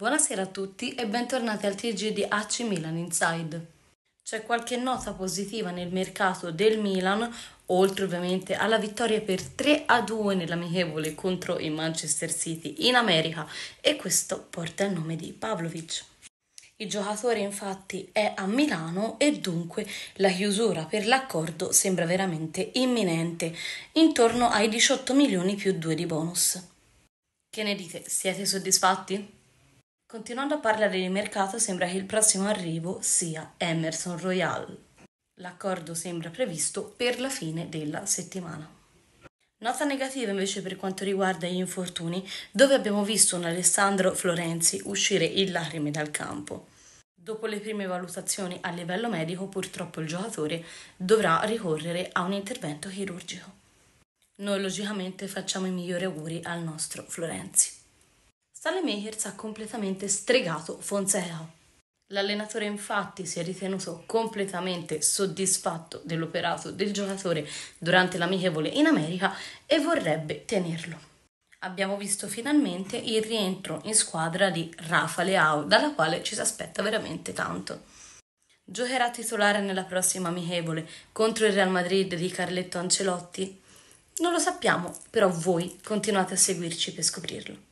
Buonasera a tutti e bentornati al TG di AC Milan Inside. C'è qualche nota positiva nel mercato del Milan, oltre ovviamente alla vittoria per 3-2 nell'amichevole contro il Manchester City in America, e questo porta il nome di Pavlovic. Il giocatore infatti è a Milano e dunque la chiusura per l'accordo sembra veramente imminente, intorno ai 18 milioni più 2 di bonus. Che ne dite? Siete soddisfatti? Continuando a parlare di mercato, sembra che il prossimo arrivo sia Emerson Royal. L'accordo sembra previsto per la fine della settimana. Nota negativa invece per quanto riguarda gli infortuni, dove abbiamo visto un Alessandro Florenzi uscire in lacrime dal campo. Dopo le prime valutazioni a livello medico, purtroppo il giocatore dovrà ricorrere a un intervento chirurgico. Noi logicamente facciamo i migliori auguri al nostro Florenzi. Saelemaekers ha completamente stregato Fonseca. L'allenatore infatti si è ritenuto completamente soddisfatto dell'operato del giocatore durante l'amichevole in America e vorrebbe tenerlo. Abbiamo visto finalmente il rientro in squadra di Rafa Leão, dalla quale ci si aspetta veramente tanto. Giocherà titolare nella prossima amichevole contro il Real Madrid di Carletto Ancelotti? Non lo sappiamo, però voi continuate a seguirci per scoprirlo.